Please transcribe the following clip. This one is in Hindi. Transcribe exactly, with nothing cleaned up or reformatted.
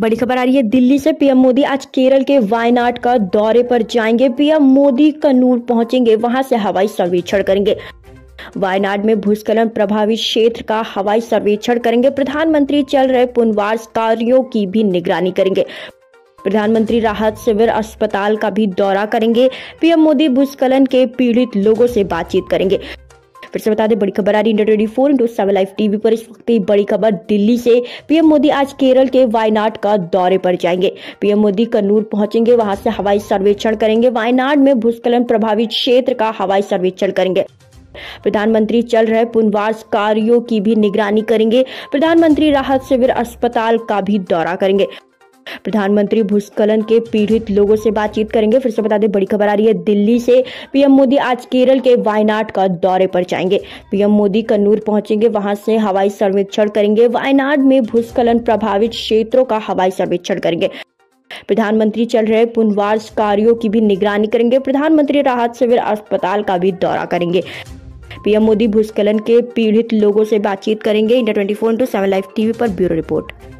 बड़ी खबर आ रही है दिल्ली से। पीएम मोदी आज केरल के वायनाड का दौरे पर जाएंगे। पीएम मोदी कन्नूर पहुंचेंगे, वहां से हवाई सर्वेक्षण करेंगे। वायनाड में भूस्खलन प्रभावित क्षेत्र का हवाई सर्वेक्षण करेंगे। प्रधानमंत्री चल रहे पुनर्वास कार्यों की भी निगरानी करेंगे। प्रधानमंत्री राहत शिविर अस्पताल का भी दौरा करेंगे। पीएम मोदी भूस्खलन के पीड़ित लोगों से बातचीत करेंगे। फिर से बता दें, बड़ी खबर आ रही है India twenty four into seven live TV पर इस वक्त की बड़ी खबर दिल्ली से। पीएम मोदी आज केरल के वायनाड का दौरे पर जाएंगे। पीएम मोदी कन्नूर पहुंचेंगे, वहां से हवाई सर्वेक्षण करेंगे। वायनाड में भूस्खलन प्रभावित क्षेत्र का हवाई सर्वेक्षण करेंगे। प्रधानमंत्री चल रहे पुनर्वास कार्यों की भी निगरानी करेंगे। प्रधानमंत्री राहत शिविर अस्पताल का भी दौरा करेंगे। प्रधानमंत्री भूस्खलन के पीड़ित लोगों से बातचीत करेंगे। फिर से बता दें, बड़ी खबर आ रही है दिल्ली से। पीएम मोदी आज केरल के वायनाड का दौरे पर जाएंगे। पीएम मोदी कन्नूर पहुंचेंगे, वहां से हवाई सर्वेक्षण करेंगे। वायनाड में भूस्खलन प्रभावित क्षेत्रों का हवाई सर्वेक्षण करेंगे। प्रधानमंत्री चल रहे पुनर्वास कार्यों की भी निगरानी करेंगे। प्रधानमंत्री राहत शिविर अस्पताल का भी दौरा करेंगे। पीएम मोदी भूस्खलन के पीड़ित लोगों से बातचीत करेंगे। India twenty four into seven live TV पर ब्यूरो रिपोर्ट।